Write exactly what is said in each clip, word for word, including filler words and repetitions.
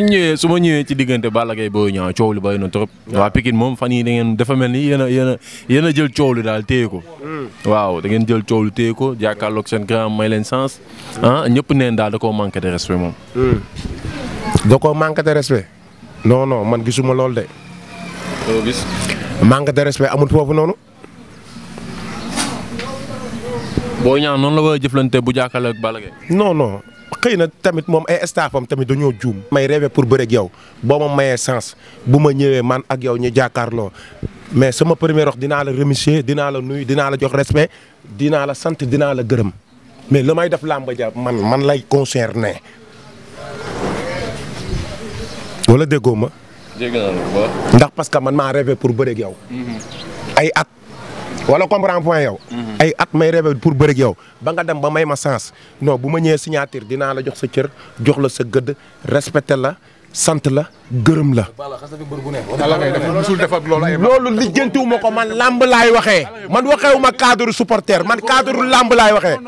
ñëwee su ma ñëwee ci diggante Balla Gaye Boy Niang coow li bari na trop waa Pikine moom fan yi da ngeen dafa mel ni yéen a yéen a yéen a jël coow li daal téye ko waaw da ngeen jël coow li téye ko jàkkaarloog seen grand may leen sens ah ñëpp neen daal da koo manqué de respect moom da koo manqué de respect non non man gisuma lool de doo gis manqué de respect amul foofu noonu Boy Niang noonu la war a jëflante bu jàkkaarloog Balla Gaye non non xëy na tamit moom ay staffam tamit dañoo juum may rêvé pour bëre ak yow boo ma mayee sens bu ma ñëwee man ak yow ñu jàkkaarloo mais sama premier wax dinaa la remercier dinaa la nuyu dinaa la jox respect dinaa la sant dinaa la gërëm mais la may def làmba ja man man lay concerné wala déggoo ma dégg naa la ba ndax parce que man maa rêvé pour bëre ak yow ay at wala comprendre point yow ay at may rêvé pour bëre ak yow ba nga dem ba may ma sens non bu ma ñëwee signature dinaa la jox sa cër jox la sa gëdd respecté la sant la gërëm la loolu lijjantiwu ma ko man làmb laay waxee man waxeewu ma cadre supporter man cadre làmb laay waxee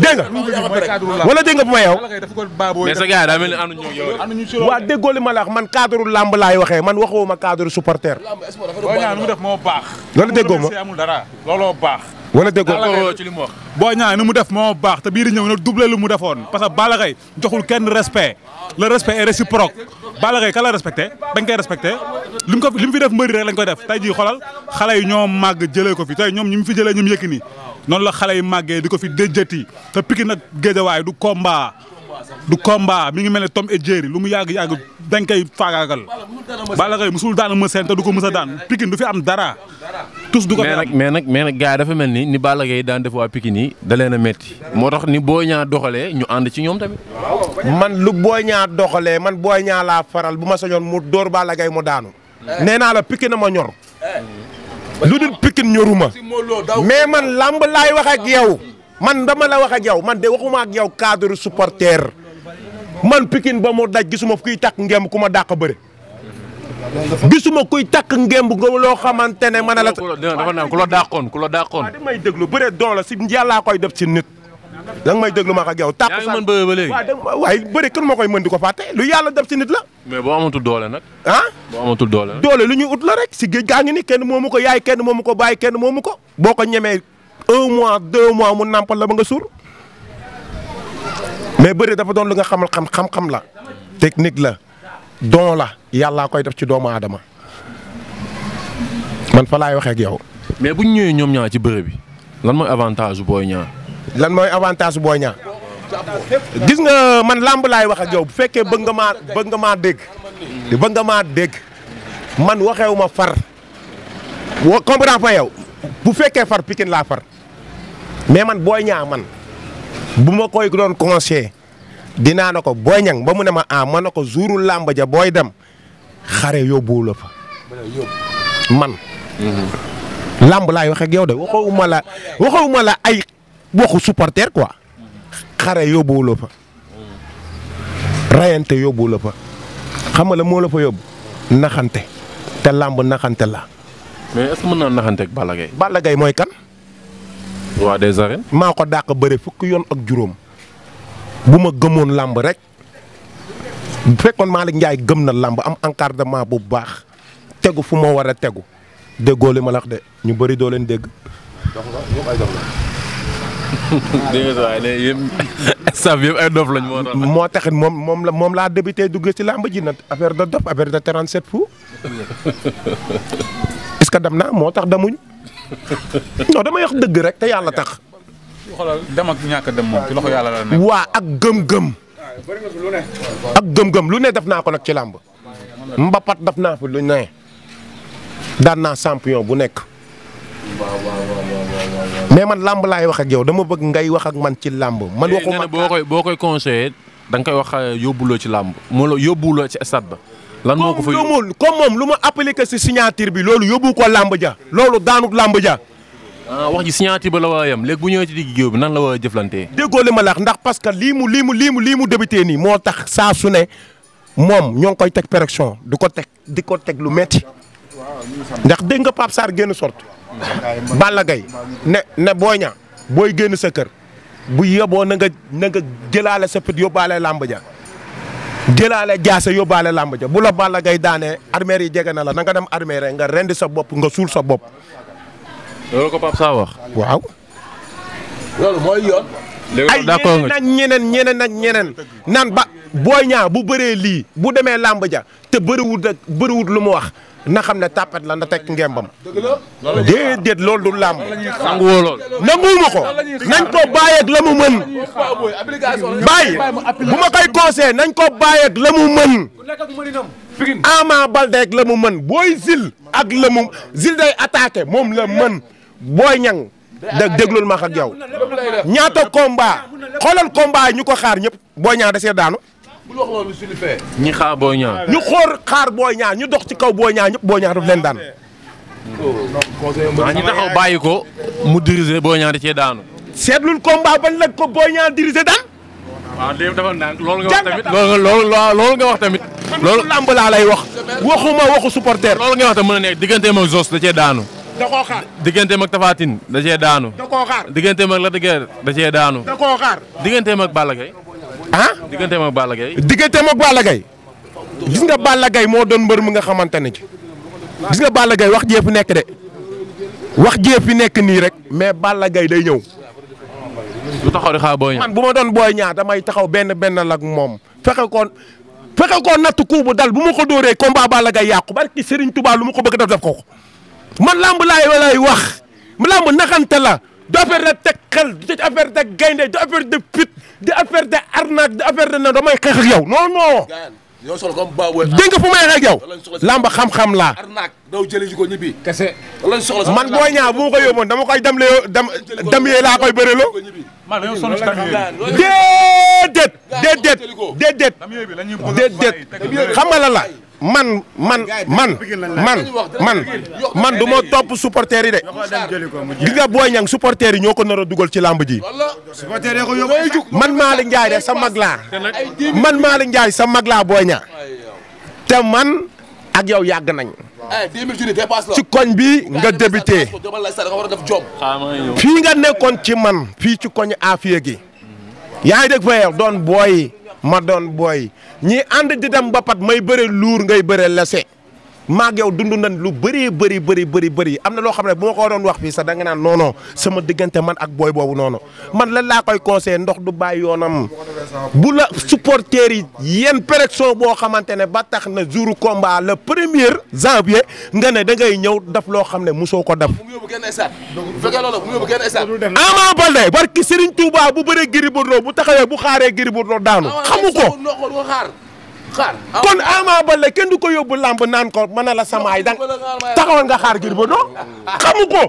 dégg nga wala dégg nga bu ma yow waa déggoo li ma la wax man cadre làmb laay waxee man waxeewu ma cadre supporter loolu déggoo ma looloo baax wala déggoo ci li mu wax Boy Niang ni mu def moo baax te biir ñëw na doublé lu mu defoon parce que Balla Gaye joxul kenn respect le respect est réciproque Balla Gaye ka la respecté bañ koy respecté lim ko li mu fi def mbëri rek lañ koy def tey jii xoolal xale yi ñoo màgg jëlee ko fi tey ñoom ñu mu fi jëlee ñoom Yékini noonu la xale yi màggee di ko fi déjjati te Pikine nag géejawaay du combat du combat mi ngi mel ne Tom et Jerry lu mu yàgg-yàgg dañ koy faagaagal Balla Gaye musul daan ma seen te du ko mës a daan Pikine du fi am dara tous du ko mais nag mais nag mais nag gars yi dafa mel ni ni Balla Gaye daan def waa Pikine yi da leen a métti moo tax ni Boy Niang doxalee ñu ànd ci ñoom tamit man lu Boy Niang doxalee man Boy Niang laa faral bu ma sañoon mu dóor Balla Gaye mu daanu nee naa la Pikine ma ñor lu dul Pikine ñoruma mais man lamb laay wax ak yow man dama la wax ak yow man de waxuma ak yow cadre supporter man Pikine ba mu daj gisuma kuy takk ngemb ku ma dàq bëre gisuma kuy takk ngemb nga loo xamante ne man la dafa naan ku la dàqoon ku la dàqoon waaw damay déglu bëre don la si yàllaa koy def ci nit danga may déglu ma ak yow tàq sa mën bëre ba léegi waaye bëre kan moo koy mën di ko fàtte lu yàlla def ci nit la mais boo amatul doole nag ah boo amatul doole doole lu ñuy ut la rek si géej gaa ngi ni kenn moomu ko yaay kenn moomu ko bàyyi kenn moomu ko boo ko ñemee un mois deux mois mu nàmpal la ba nga suur mais bëri dafa doon lu nga xamal xam xam-xam la technique la don la yàllaa koy def ci doomu aadama man fa laay waxee ak yow. mais bu ñu ñëwee ñoom ñaar ci bëre bi lan mooy avantage Boy Niang. lan mooy avantage Boy Niang gis nga man làmb laay wax ak yow bu fekkee bëgg nga maa bëgg nga maa dégg bëgg nga maa dégg man waxeewu ma far wa comprends pas yow bu fekkee far Pikine laa far. mais man Boy Niang man bu ma koy doon conseillé dinaa na ko Boy Niang ba mu ne ma ah ma ne ko jouru làmb ja booy dem xare yóbbuwul la fa man làmb laay wax ak yow de waxawuma la waxawuma la ay waxu supporter quoi xare yóbbuwul la fa rayante yóbbuwul la fa xam nga la moo la fa yóbbu naxante te làmb naxante la mais est-ce que mën naa naxante ak Balla Gaye Balla Gaye mooy kan waa des arènes maa ko dàq bëre fukki yoon ak juróom bu ma gëmoon làmb rek bu fekkoon Malick Ndiaye gëm na làmb am encadrement bu baax tegu fu ma war a tegu déggoo li ma la wax de ñu bëri doo leen dégg. dox nga ñoom ay dof la. dégg nga waaye ne yéen staff yëpp ay dof lañ moo tax. moo taxit moom moom la moom laa débuté dugg ci làmb ji nag affaire de dof affaire de trente-sept fou est-ce que dem naa moo tax demuñ. non damay wax dëgg rek te yàlla tax. xoolal dem ak ñàkk dem moom ci loxo yàlla la nekk. waa ak gëm-gëm. ak gëm-gëm lu ne def naa ko nag ci làmb. mbapat def naa fi lu ne. daan naa champion bu nekk. mais man làmb laay wax ak yow dama bëgg ngay wax ak man ci làmb. man waxuma boo koy boo koy conseillé da nga koy wax yóbbuloo ci làmb moo la yóbbuloo ci stade ba. lan moo ko fa yóbbu comme moom lu ma appliqué si signature bi loolu yóbbu ko làmb ja loolu daanut làmb ja. ah wax ji signature ba la war a yem léegi bu ñëwee ci digg géew bi nan la war a jëflantee. déggoo li ma la wax ndax parce que lii mu lii mu lii mu lii mu débuté nii moo tax saa su ne moom ñoo ngi koy teg pression du ko teg di ko teg lu metti ndax dégg nga Pape Sarr génn sorte Balla Gaye ne ne Boy Niang booy génn sa kër bu yeboo na nga na nga jëlaale sa pit yóbbaale làmb ja. jëlaale jaase yóbbaale làmb ja bu la Balla Gaye daanee armeer yi jege na la na nga dem armeer rek nga rendi sa bopp nga suul sa bopp. loolu ko Pape Sa wax. waaw. loolu mooy yoon. léegi d'accord nga ay ñeneen ak ñeneen ak ñeneen nan ba Boy Niang bu bëree lii bu demee làmb ja te bëriwul ak bëriwul lu mu wax na xam ne tapet la na teg ngembam. déedéet loolu du làmb. sangu woo lool nanguwuma ko nañ ko bàyyeeg la mu mën. bàyyi bu ma koy conseillé nañ ko bàyyeeg la mu mën. Ama Baldé ak la mu mën Boy Zil ak la mu Zil day attaqué moom la mën Boy Niang. dégg déglul ma ak yow ñaata combat xoolal combat ñu ko xaar ñëpp Boy Niang da see daanu. bul wax loolu suñu fee. ñi xaar Boy Niang. ñu xool xaar Boy Niang ñu dox ci kaw Boy Niang ñëpp Boy Niang daf leen daan. waaw ñu taxaw bàyyi ko mu diriger Boy Niang da cee daanu. seetlul combat ban la ko Boy Niang diriger daan. waaw léegi dafa naan loolu nga wax tamit loolu nga loolu nga wax tamit. loolu làmb laa lay wax. waxuma waxu supporter. loolu nga wax tamit mën na nekk digganteem ak Zos da cee daanu. da koo xaar digganteem ak Tapha Tine da cee daanu. da koo xaar digganteem ak Lac de Guiers da cee daanu. da koo xaar digganteem ak Balla Gaye. ah digganteem ak Balla Gaye. digganteem ak Balla Gaye gis nga Balla Gaye moo doon mbër mu nga xamante ne ci gis nga Balla Gaye wax jee fi nekk de wax jee fi nekk nii rek mais Balla Gaye day ñëw. du taxaw di xaar Boy Niang man bu ma doon Boy Niang damay taxaw benn benn lak moom fexe koon fexe koon natt ku bu dal bu ma ko dóoree combat Balla Gaye yàqu barki Serigne Touba lu ma ko bëgg def def ko. man lamb laay walay wax lamb naxante la du affaire de tekkal du affaire de gaynde du affaire de pute du affaire de arnaque du affaire de na damay xeex ak yow non non. yow sol comme baaboo dégg nga fu may xeex ak yow. lamb xam-xam laa. arnaque daw jëli ji ko ñibbi kese. man Boy Niang bu ma ko yóbboon dama koy dem lee dem dem yee laa koy bëreloo. man yow solo si tamit déedéet déedéet déedéet déedéet xam nga la la. man man man man man man du ma topp supporters yi de gis nga Boy Niang supporters yi ñoo ko nar a dugal ci làmb ji. man Malick Ndiaye de sa mag laa man Malick Ndiaye sa mag laa Boy Niang te man ak yow yàgg nañ ci koñ bi nga débuté fii nga nekkoon ci man fii ci koñ Afia gi yaa ngi dégg fa doon booy. ma doon booy ñi ànd di dem ba pat may bëre luur ngay bëre lese maag yow dund nañ lu bëree bëri bëri bëri bëri am na loo xam ne bu ma ko doon wax fii sax da nga naan non non sama diggante man ak booy boobu noonu man lan laa koy conseillé ndox du bàyyi yoonam. bu la supporters yi yenn pression boo xamante ne ba tax na jour combat le premier janvier nga ne da ngay ñëw daf loo xam ne mosoo ko def. Ama Baldé barki Serigne Touba bu bëree Gris Bordeaux bu taxawee bu xaaree Gris Bordeaux daanu xamu ko. kon Ama Baldé kenn du ko yóbbu lamb naan ko mën na la samaay dang taxawal nga xaar Gris Bordeaux xamu ko.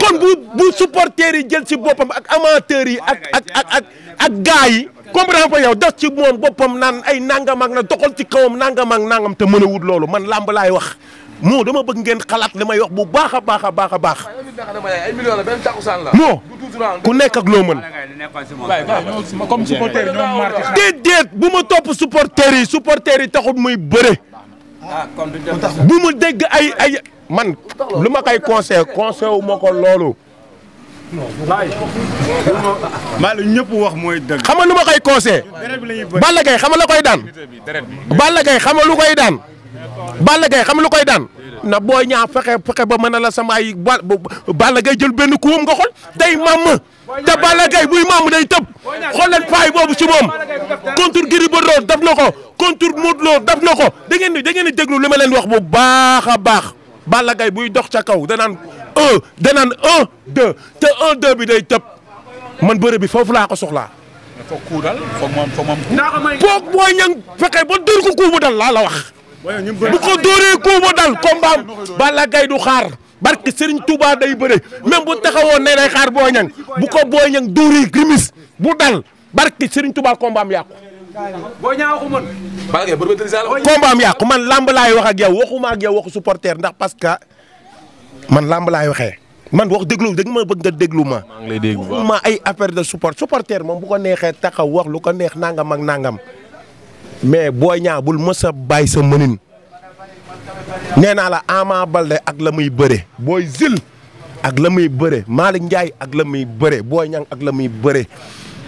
kon bu bu supporters yi jël ci boppam ak amateurs yi ak ak ak ak ak gars yi comprendre fa yow def ci moom boppam naan ay nangam ak na doxal ci kawam nangam ak nangam te mën a wut loolu man lamb laay wax. moo dama bëgg ngeen xalaat li may wax bu baax a baax a baax a baax. non ku nekk ak loo mën. déedéet bu ma topp supporters yi supporters yi taxut muy bëre. bu mu dégg ay ay man lu ma koy conseil conseil wu ma ko loolu. maa la ñëpp wax mooy dëgg. xam nga lu ma koy conseil. Balla Gaye xam nga la koy daan. Balla Gaye xam nga lu koy daan. Balla Gaye xam lu koy daan na Boy Niang fexe fexe ba mën a la sama ay ba Balla Gaye jël benn kuwam nga xool day màmm te Balla Gaye buy màmm day tëb xool leen paay boobu ci moom contre Gris Bordeaux daf na ko contre Modou Lo daf na ko da ngeen di da ngeen di déglu li ma leen wax bu baax a baax Balla Gaye buy dox ca kaw danaan un danaan un deux te un deux bi day tëb man bëre bi foofu laa ko soxlaa. foog kuu dal foog moom foog moom. foog Boy Niang fexe ba dóor ko kuu bu dal laa la wax. bu ko dóoree kuu ba dal kombaam Balla Gaye du xaar barke Serigne Touba day bëre même bu taxawoon ne day xaar Boy Niang bu ko Boy Niang dóoree grimis bu dal barke Serigne Touba kombaam yàqu. Boy Niang waxu man. Balla Gaye bëri na kombaam yàqu man lamb laay wax ak yow waxuma ak yow waxu supporter ndax parce que man lamb laay waxee man wax déglu da nga ma bëgg nga déglu ma. maa ngi lay déglu ma ay affaire de support supporter moom bu ko neexee taxaw wax lu ko neex nangam ak nangam. mais Boy Niang bul mës a bàyyi sa mënin nee naa la Ama Baldé ak la muy bëre Boy Zil ak la muy bëre Malick Ndiaye ak la muy bëre Boy Niang ak la muy bëre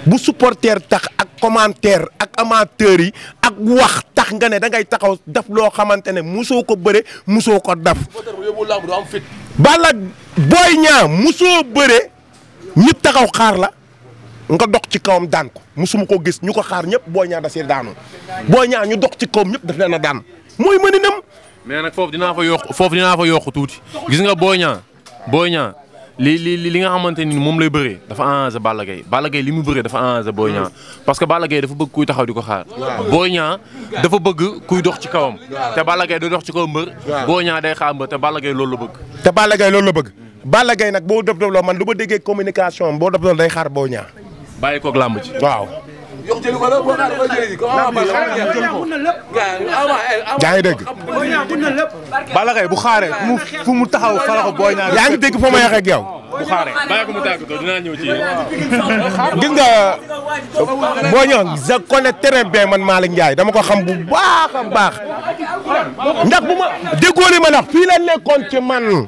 bu supporter tax ak commentaire ak amateur yi ak wax tax nga ne da ngay taxaw def loo xamante ne musoo ko bëre musoo ko daf. Balla Boy Niang musoo bëre ñëpp taxaw xaar la nga dox ci kawam daan ko musuma ko gis ñu ko xaar ñëpp Boy Niang da see daanu Boy Niang ñu dox ci kawam ñëpp daf leen a daan mooy mëninam. mais nag foofu dinaa fa yokk foofu dinaa fa yokk tuuti gis nga Boy Niang Boy Niang li li li nga xamante ni moom lay bëree dafa enragé Balla Gaye Balla Gaye li mu bëree dafa enragé Boy Niang parce que Balla Gaye dafa bëgg kuy taxaw di ko xaar. Boy Niang dafa bëgg kuy dox ci kawam. te Balla Gaye du dox ci kawam mbër. Boy Niang day xaar mbër te Balla Gaye loolu la bëgg. te Balla Gaye loolu la bëgg. Balla Gaye nag boo def doon man lu ma déggee communication am boo def doon day xaar Boy Niang. bàyyi koog làmb ci waaw. yokk jëli ko la boo xaar ba jëli ko ah man yaa ngi dégg. Balla Gaye bu xaaree fu mu fu mu taxaw fara ko Boy Niang. yaa ngi dégg fa ma yàq ak yow. bu xaaree bàyyi ko mu tàggatoo dinaa ñëw ci yéen. gis nga Boy Niang je connais très bien man Malick Ndiaye dama ko xam bu baax a baax. ndax bu ma déggoo li ma ndax fii la nekkoon ci man.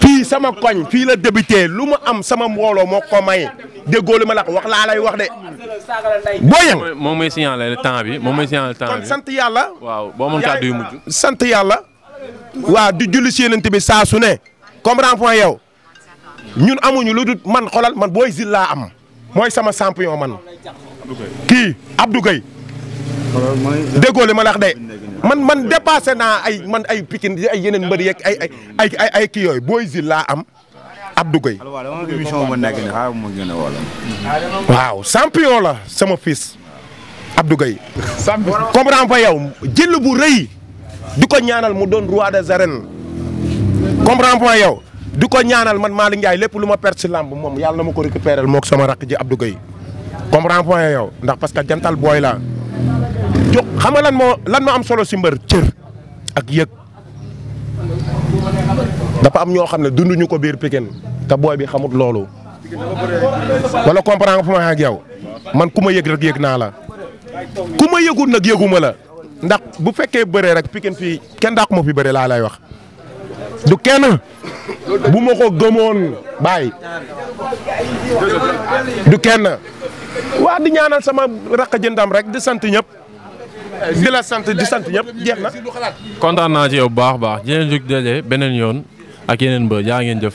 fii sama koñ fii la débuté lu ma am sama mbooloo moo ko may déggoo li ma la wax laa lay wax de. Boy Niang moom mooy signaler le temps bi moom mooy signaler temps bi kon sant yàlla. waaw boo moom kàddu yu mujj. sant yàlla. waa di julli si yeneen bi saa su ne. comprends point yow ñun amuñu lu dul man xolal man Boy Zil laa am mooy sama champion man. kii Abdou Gueye. déggoo li ma la wax de. man man dépassé naa ay man ay Pikine ay yeneen mbër yeeg ay ay ay ay kii yooyu Boy Zil laa am Abdou Gueye. waaw champion la sama fils Abdou Gueye. comprends pas yow jël bu rëy di ko ñaanal mu doon roi des arènes comprends pas yow di ko ñaanal man Malick Ndiaye lépp lu ma perte si làmb moom yàlla na ma ko récupérer moog sama rakk ji Abdou Gueye comprends pas yow ndax parce que jantal booy la jox xam nga lan moo lan moo am solo si mbër cër ak yëg dafa am ñoo xam ne dunduñu ko biir Pikine te booy bi xamut loolu wala comprendre nga fu ma ak yow man ku ma yëg rek yëg naa la ku ma yëgul nag yëguma la ndax bu fekkee bëree rek Pikine fii kenn dàq ma fi bëre laa lay wax du kenn bu ma ko gëmoon bàyyi du kenn waa di ñaanal sama rakk jëndam rek di sant ñëpp di la sant di sant ñëpp jeex na. kontaan naa ci yow bu baax baax di leen jóg daje beneen yoon ak yeneen mbër yaa ngeen jëf.